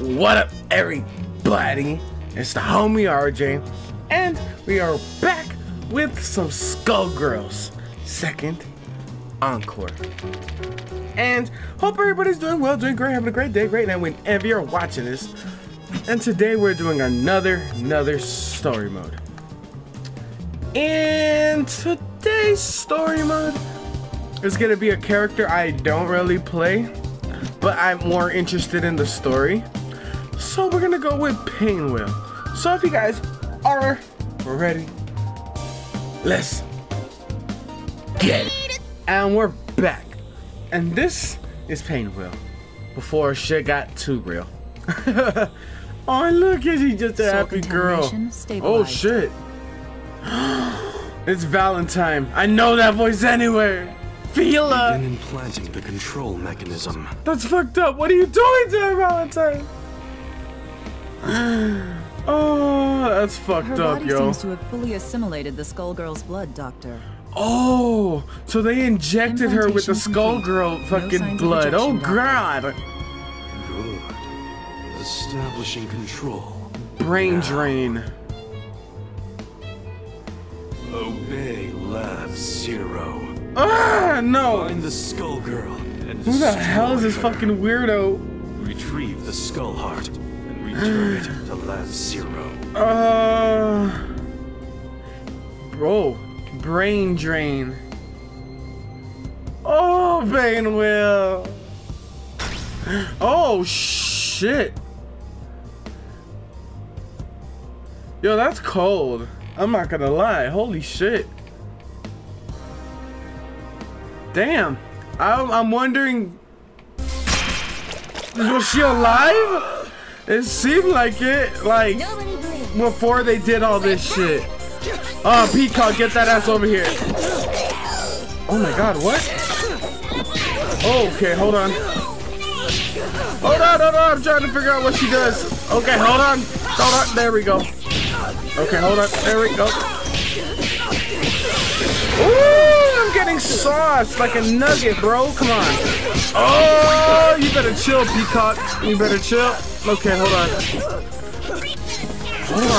What up, everybody? It's the homie RJ, and we are back with some Skullgirls 2nd Encore. And hope everybody's doing well, doing great, having a great day, great night whenever you're watching this. And today we're doing another story mode. And today's story mode is gonna be a character I don't really play, but I'm more interested in the story. So we're gonna go with Painwheel. So if you guys are ready, let's get it. And we're back. And this is Painwheel. Before shit got too real. Oh, look at you, just a happy girl. Oh shit. It's Valentine. I know that voice anywhere. Fila! And implanting the control mechanism. That's fucked up. What are you doing to her, Valentine? Oh, that's fucked up, yo. Her body seems to have fully assimilated the Skullgirl's blood, Doctor. Oh, so they injected her with the Skullgirl fucking blood. Oh, God. Good. Establishing control. Brain drain. Obey Lab Zero. Ah, no! Find the Skullgirl and who the hell is this fucking weirdo? Retrieve the Skull Heart and return it to Lab Zero. Bro, brain drain. Oh, Painwheel. Oh shit. Yo, that's cold. I'm not gonna lie. Holy shit. Damn, I'm wondering, was she alive? It seemed like it, like, before they did all this shit. Oh, Peacock, get that ass over here. Oh my God, what? Okay, hold on. Hold on, I'm trying to figure out what she does. Okay, hold on, there we go. Okay, there we go. Ooh, I'm getting sauced like a nugget, bro. Come on. Oh, you better chill, Peacock. You better chill. Okay, hold on.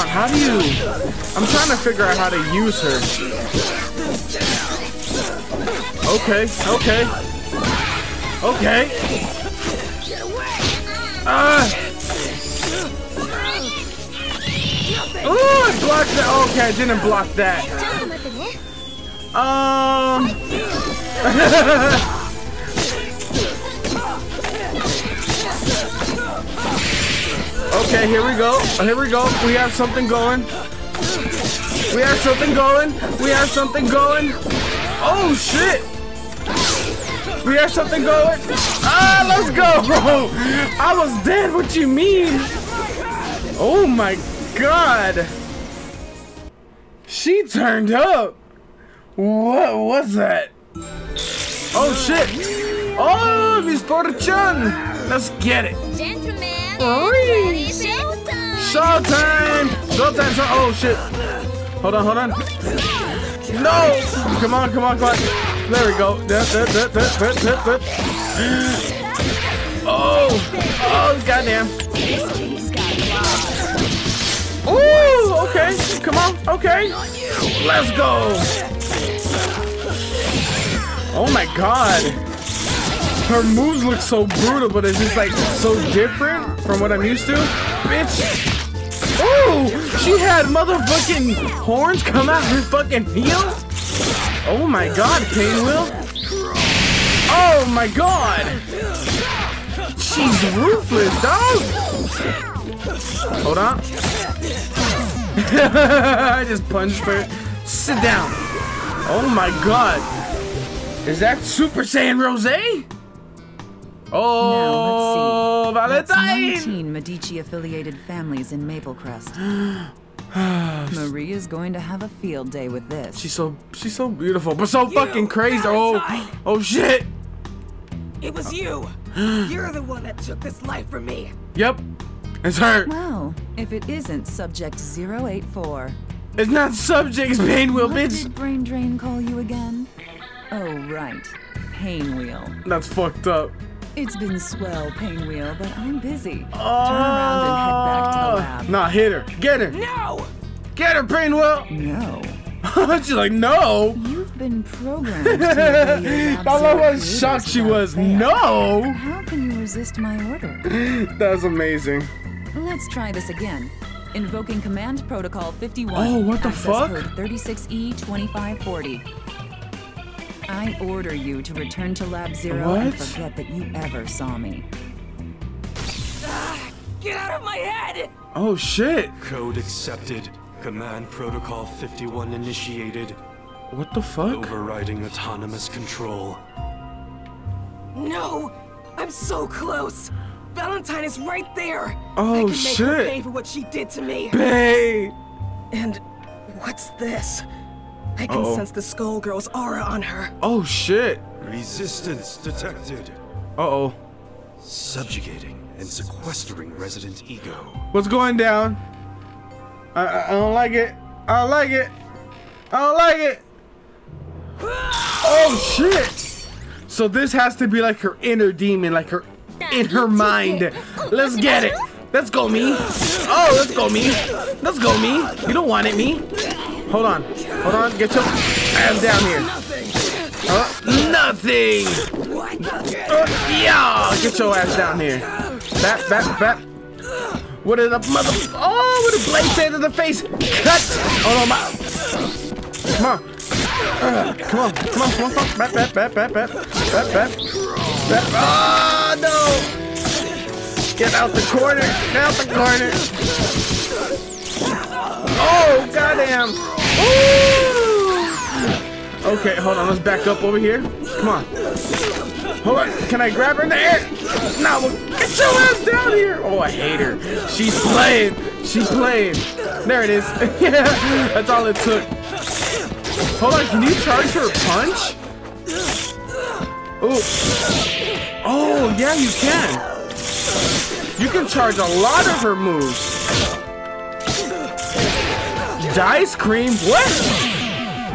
How do you? I'm trying to figure out how to use her. Okay. Ooh, I blocked that. Okay, I didn't block that. Okay, here we go. We have something going. Oh shit! We have something going. Ah, let's go, bro. I was dead. What you mean? Oh my God. She turned up. What was that? Oh shit! Oh, Miss Porta-chan! Let's get it! Gentlemen! Showtime! Showtime! Oh shit! Hold on! No! Come on! There we go! Oh! Goddamn! Ooh! Okay! Come on! Okay! Let's go! Oh my God, her moves look so brutal, but it's just like so different from what I'm used to. Bitch! Ooh, she had motherfucking horns come out her fucking heel. Oh my God, Painwheel. Oh my God, she's ruthless, dog. Hold on. I just punched her. Sit down. Oh my God. Is that Super Saiyan Rosé? Oh, now, let's see. Valentine! That's 19 Medici-affiliated families in Maplecrest. Marie is going to have a field day with this. She's so beautiful, but so fucking crazy. Valentine. Oh shit! It was you. You're the one that took this life from me. Yep, it's her. Well, if it isn't Subject 084, it's not Subject Painwheel, bitch. What did Brain Drain call you again? Oh, right. Painwheel. That's fucked up. It's been swell, Painwheel, but I'm busy. Oh. Turn around and head back to the lab. Nah, hit her. Get her. No. Get her, Painwheel. No. She's like, no. You've been programmed to obey your lab shocked she was. Fail. No. How can you resist my order? That was amazing. Let's try this again. Invoking Command Protocol 51. Oh, what the fuck? Access code 36E2540. I order you to return to Lab Zero and forget that you ever saw me. Get out of my head! Oh shit! Code accepted. Command Protocol 51 initiated. What the fuck? Overriding autonomous control. No! I'm so close! Valentine is right there! Oh shit! I can make her pay for what she did to me! Babe! And what's this? I can sense the Skullgirl's aura on her. Oh shit! Resistance detected. Uh-oh. Subjugating and sequestering resident ego. What's going down? I don't like it. I don't like it. I don't like it. Oh shit! So this has to be like her inner demon, like her in her mind. Let's get it. Let's go, me. Oh, let's go, me. Let's go, me. You don't want it, me. Hold on. Hold on. Get your ass down here. Nothing. Yeah. Get your ass down here. Bap, bap, bap. What did the mother? Oh, what a blade say to the face. Cut. Oh, no, my. Come on. Come on. Come on. Come on. Come on. Bap, bap, bap, bap, bap, bap, bap. Oh, no. Get out the corner. Get out the corner. Oh, goddamn! Ooh. Okay, hold on. Let's back up over here. Come on. Hold on. Can I grab her in the air? No, get your ass down here! Oh, I hate her. She's playing. She's playing. There it is. That's all it took. Hold on. Can you charge her a punch? Oh. Oh, yeah, you can. You can charge a lot of her moves. Dice cream? What?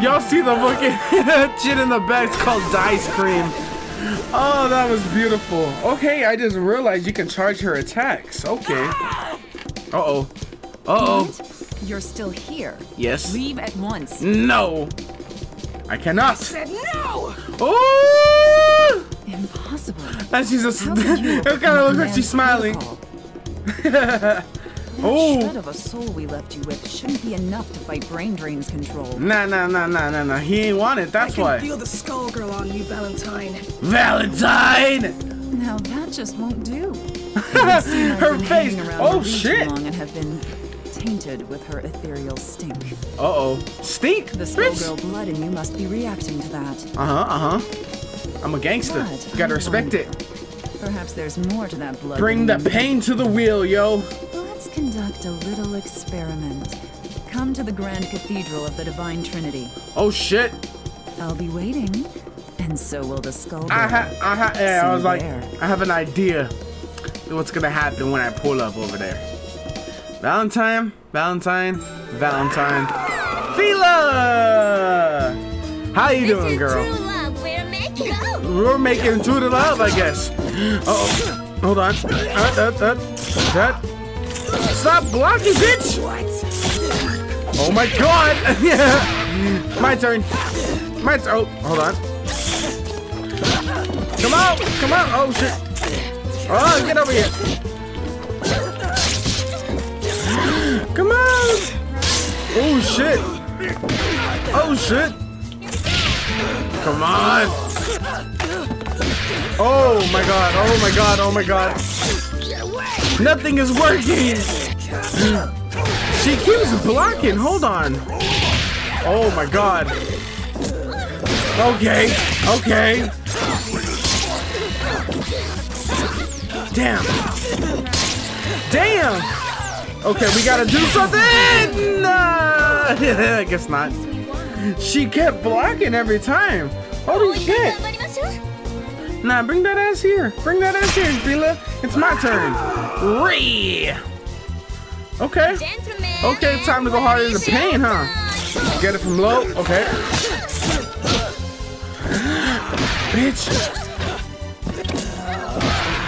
Y'all see the fucking shit in the back? It's called dice cream. Oh, that was beautiful. Okay, I just realized you can charge her attacks. Okay. Uh-oh. Uh-oh. You're still here. Yes. Leave at once. No. I cannot. I said no. Oh! Impossible. And she's just... it kind of looks like she's smiling. Oh! Shred of a soul we left you with shouldn't be enough to fight Brain Drain's control. Nah, nah, nah, nah, nah, nah. He ain't want it. That's why. I can feel the Skullgirl on you, Valentine. Valentine! Now that just won't do. Her face. Oh shit! And have been tainted with her ethereal stink. Uh oh. Stink. The Skullgirl blood in you must be reacting to that. Uh huh. Uh huh. I'm a gangster. You gotta respect it. Perhaps there's more to that blood. Bring the pain to the wheel, yo. Let's conduct a little experiment. Come to the Grand Cathedral of the Divine Trinity. Oh shit! I'll be waiting, and so will the Skullgirl. I was like, I have an idea what's gonna happen when I pull up over there. Valentine, Valentine, Valentine, Fila. How you doing, girl? This is true love. We're making love. We're making true love, I guess. Oh, hold on. That. Stop blocking, bitch! What? Oh my god! My turn. My turn. Oh, hold on. Come out! Come out! Oh shit! Oh, get over here! Come on! Oh shit! Oh shit! Come on! Oh my god! Oh my god! Oh my god! Nothing is working! She keeps blocking, hold on. Oh my god. Okay, okay. Damn. Damn! Okay, we gotta do something! No! I guess not. She kept blocking every time. Holy shit! Nah, bring that ass here. Bring that ass here, Fila. It's my turn. Ree. Okay. Okay, it's time to go harder than pain, huh? Get it from low. Okay. Bitch.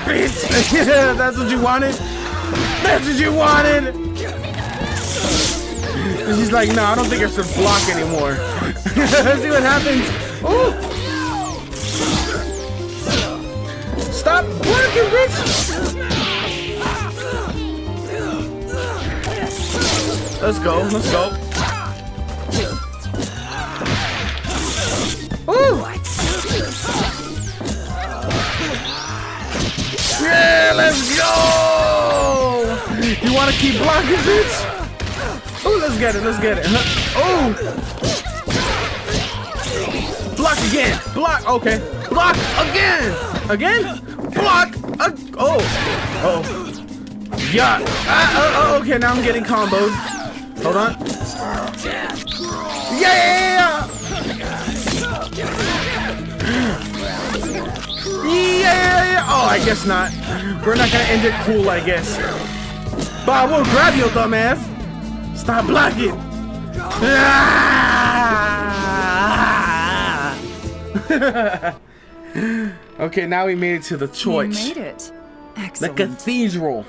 bitch! That's what you wanted? That's what you wanted! And she's like, no, I don't think I should block anymore. See what happens. Ooh. Stop blocking, bitch! Let's go, let's go. Ooh. Yeah, let's go! You wanna keep blocking, bitch? Oh, let's get it, let's get it. Oh! Block again! Block! Okay. Block again! Again? Block! Oh! Uh oh. Yeah! Okay, now I'm getting comboed. Hold on. Yeah! Yeah! Oh, I guess not. We're not gonna end it cool, I guess. But I will grab your dumb ass. Stop blocking. Ah! Okay, now we made it to the choice. We made it. Excellent. The cathedral.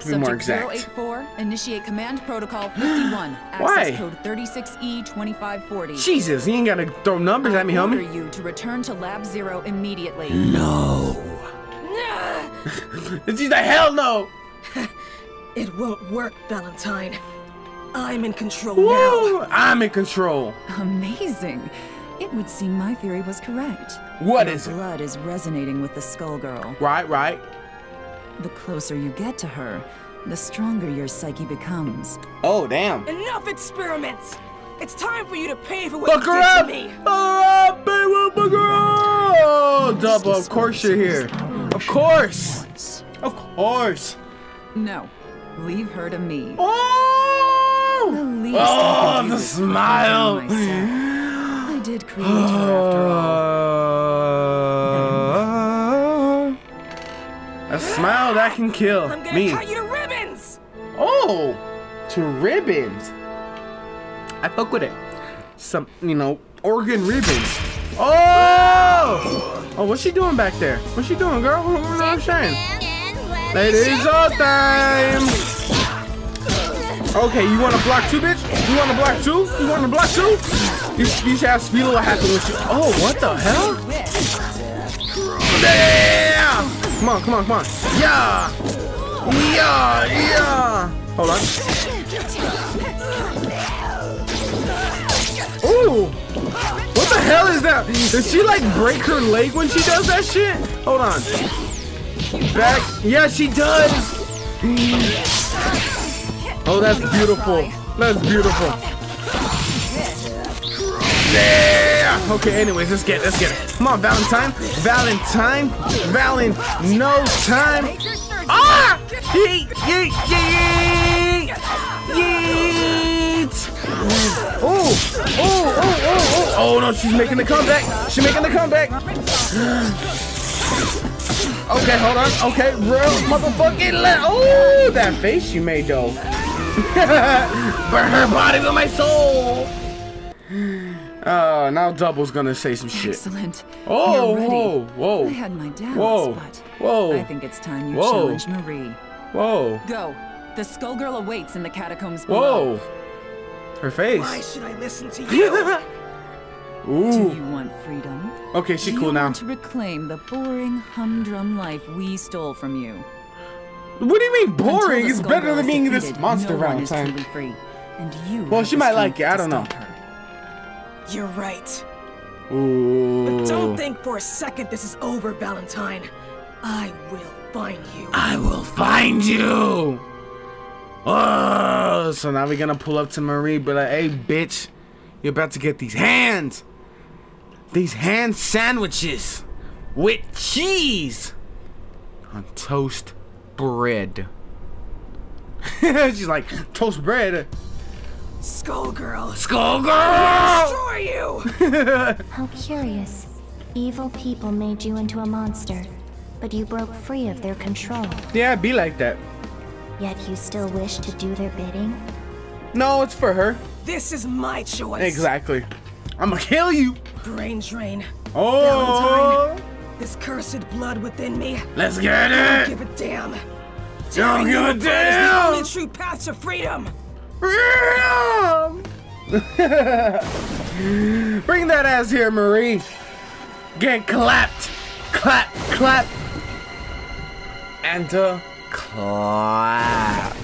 To be more exact. Subject 084, initiate Command Protocol 51. Access code 36E2540. Jesus, you ain't gotta throw numbers at me, homie. I order you to return to Lab Zero immediately. No. She's the hell no. It won't work, Valentine. I'm in control now. I'm in control. Amazing. It would seem my theory was correct. What is it? Your blood is resonating with the Skullgirl. Right, right. The closer you get to her, the stronger your psyche becomes. Oh, damn. Enough experiments! It's time for you to pay for what you did to me! Double, of course you're here. Of course! Of course! No. Leave her to me. Oh! The smile! I did create her after all. A smile that can kill me. I'm gonna cut you to ribbons! Oh! To ribbons? I fuck with it. Some, you know, organ ribbons. Oh! Oh, what's she doing back there? What's she doing, girl? What I'm saying? Ladies, all time! Okay, you wanna block two, bitch? You wanna block two? You wanna block two? You should have speed what happened with you. Oh, what the hell? Damn! Come on, come on, come on. Yeah! Yeah! Yeah! Hold on. Ooh! What the hell is that? Does she like break her leg when she does that shit? Hold on. Back. Yeah, she does! Oh, that's beautiful. That's beautiful. Yeah! Okay, anyways, let's get it. Come on, Valentine. No time. Ah! Yeet! Oh! Oh no, she's making the comeback. She's making the comeback. Okay, hold on. Okay, real motherfucking let. Oh, that face you made, though. Burn her body with my soul. Now Double's gonna say some shit. Excellent. Oh, whoa, whoa. I had my doubts, but I think it's time you challenge Marie. Whoa. Go. The Skullgirl awaits in the catacombs below. Whoa. Her face. Why should I listen to you? Ooh. Do you want freedom? Okay, she cool now. Do you want to reclaim the boring, humdrum life we stole from you? What do you mean boring? It's better than being this monster Valentine. Well, she might like it. I don't know. You're right. Ooh. But don't think for a second this is over, Valentine. I will find you. I will find you! Oh, so now we're gonna pull up to Marie, but like, hey, bitch, you're about to get these hands! These hand sandwiches! With cheese! On toast bread. She's like, toast bread? Skullgirl! Skullgirl! I'll destroy you! How curious. Evil people made you into a monster, but you broke free of their control. Yeah, be like that. Yet you still wish to do their bidding? No, it's for her. This is my choice. Exactly. I'ma kill you! Brain Drain. Oh! Valentine, this cursed blood within me. Let's get it! Don't give a damn. Don't give a damn! Is the only true path to freedom. Freedom! Bring that ass here, Marie. Get clapped, clap, clap, enter, clap.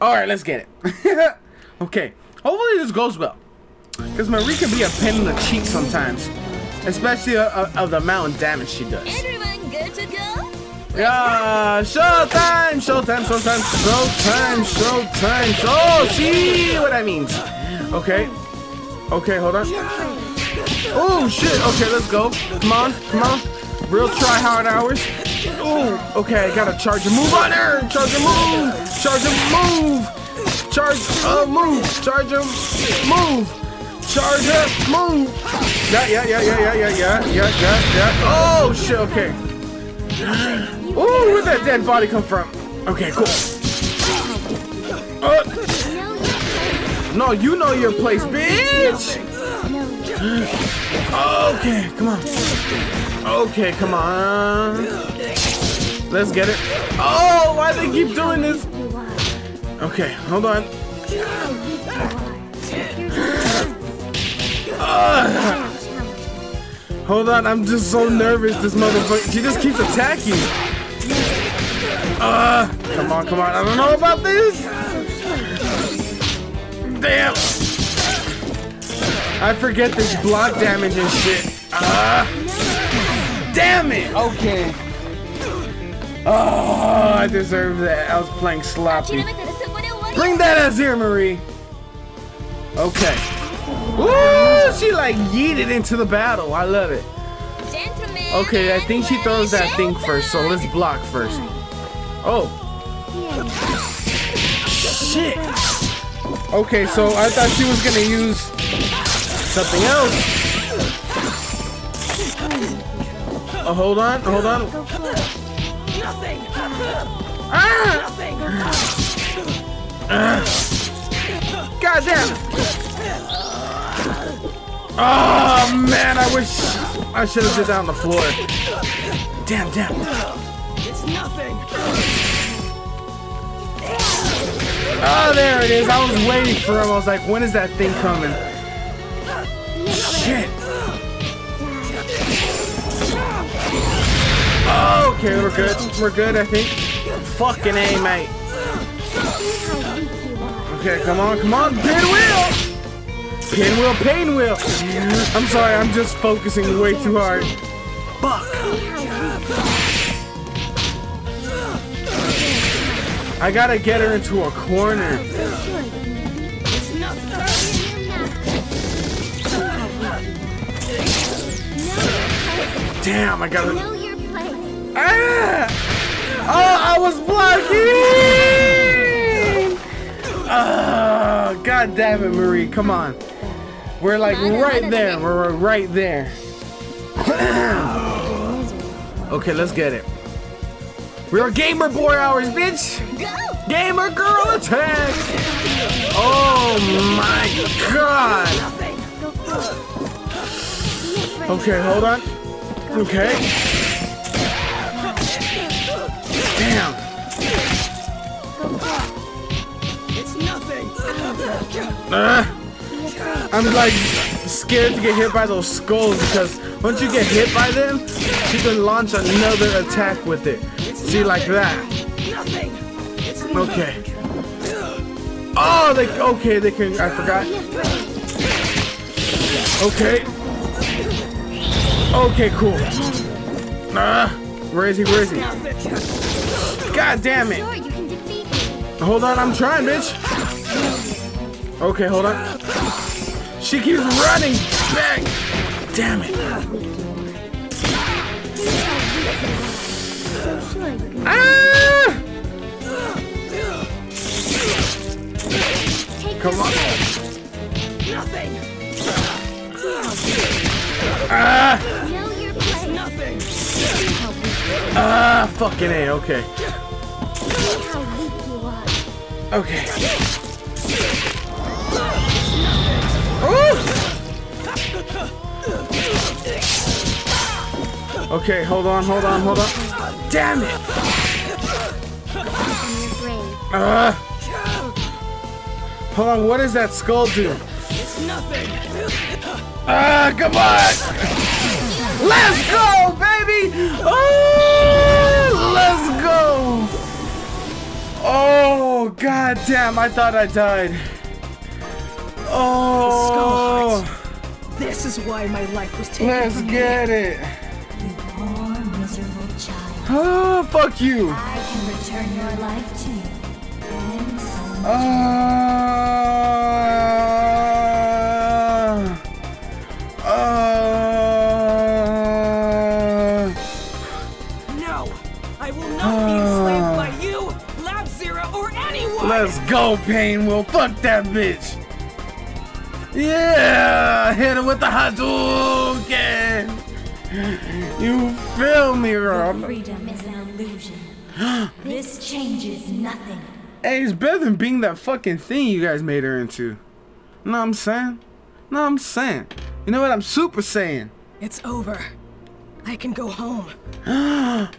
All right, let's get it. Okay, hopefully this goes well, because Marie can be a pain in the cheek sometimes, especially of the amount of damage she does. Everyone good to go? Yeah, showtime, showtime, showtime, showtime, showtime. Oh, see what that means. Okay, okay, hold on. Oh shit. Okay, let's go. Come on, come on. Real try hard hours. Oh, okay, I gotta charge a move on her. Charge a move. Charge a move. Charge a move. Charge a move. Charge a move. Yeah, yeah, yeah, yeah, yeah, yeah, yeah, yeah, yeah, yeah. Oh shit. Okay. Ooh, where'd that dead body come from? Okay, cool. No, you know your place, bitch. Okay, come on. Okay, come on. Let's get it. Oh, why do they keep doing this? Okay, hold on. Hold on, I'm just so nervous, this motherfucker. She just keeps attacking. Come on, come on. I don't know about this. Damn. I forget this block damage and shit. Damn it. Okay. Oh, I deserve that. I was playing sloppy. Bring that ass here, Marie. Okay. Ooh, she like yeeted into the battle. I love it. Okay, I think she throws that thing first, so let's block first. Oh. Shit. Okay, so I thought she was gonna use something else. Oh, hold on, hold on. Nothing. Ah! God damn. Oh man, I wish I should have just down on the floor. Damn, damn. It's nothing. Oh, there it is. I was waiting for him. I was like, when is that thing coming? Shit. Oh, okay, we're good. We're good, I think. Fucking A, mate. Okay, come on, come on. Pinwheel! Pinwheel, Painwheel! I'm sorry, I'm just focusing way too hard. Fuck! I gotta get her into a corner. Damn, I gotta... Ah! Oh, I was blocking! God damn it, Marie, come on. We're like right there. We're right there. Okay, let's get it. We're gamer boy hours, bitch. Gamer girl attack. Oh my god. Okay, hold on. Okay. Damn. It's nothing. I'm like scared to get hit by those skulls because once you get hit by them, she can launch another attack with it. See, like that. Okay. Oh, they okay. They can. I forgot. Okay. Okay, cool. Where is he? Where is he? God damn it! Hold on, I'm trying, bitch. Okay, hold on. She keeps running back. Damn it. Ah! Come on. Nothing. Ah! Ah, fucking A, okay. Okay. Ooh. Okay, hold on, hold on, hold on. Damn it! Hold on, what does that skull do? Nothing. Come on! Let's go, baby! Oh, let's go! Oh, god damn, I thought I died. Oh, this is why my life was taken. Let's get it. Oh, fuck you. I can return your life to you. No, I will not be enslaved by you, Lab Zero, or anyone. Let's go, Painwheel. Fuck that bitch. Yeah, hit him with the Hadouken. You feel me, Rob? Freedom is an illusion. This changes nothing. Hey, it's better than being that fucking thing you guys made her into. Know what I'm saying? Know what I'm saying? You know what? I'm super saying. It's over. I can go home. Aww.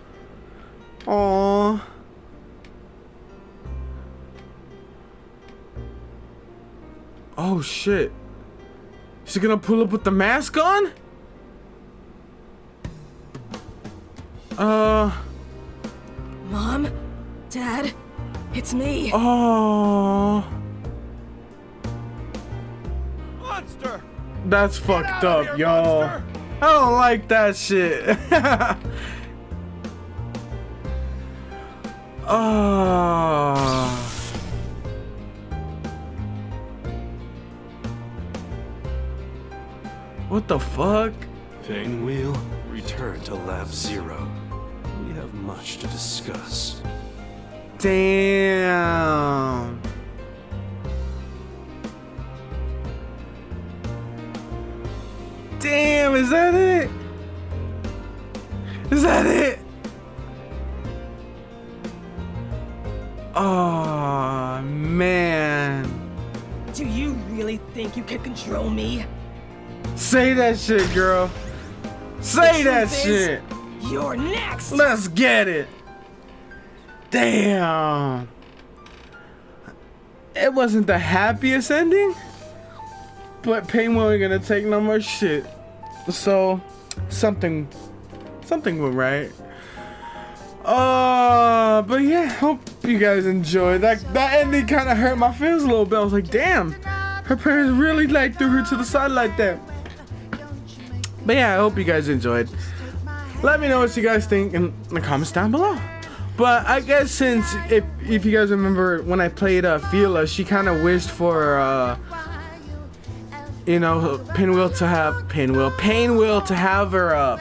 Oh shit. She's gonna pull up with the mask on? Mom? Dad? It's me. Oh. Monster. That's fucked up, y'all. I don't like that shit. Oh. What the fuck? Painwheel, return to Lab Zero. We have much to discuss. Damn. Damn, is that it? Is that it? Oh, man. Do you really think you can control me? Say that shit, girl. Say that shit. You're next. Let's get it. Damn. It wasn't the happiest ending, but Painwheel ain't gonna take no more shit. So, something went right. But yeah, hope you guys enjoyed. That ending kind of hurt my feelings a little bit. I was like, damn, her parents really like threw her to the side like that. But yeah, I hope you guys enjoyed. Let me know what you guys think in the comments down below. But I guess since, if you guys remember when I played Fila, she kind of wished for, you know, Painwheel to have her,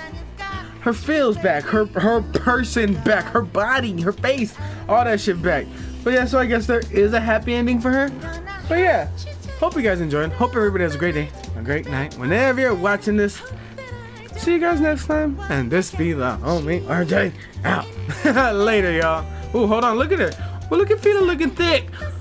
her feels back, her person back, her body, her face, all that shit back. But yeah, so I guess there is a happy ending for her. But yeah, hope you guys enjoyed. Hope everybody has a great day, a great night, whenever you're watching this. See you guys next time, and this be the homie RJ out. Later, y'all. Ooh, hold on, look at her. Well, look at Fila looking thick.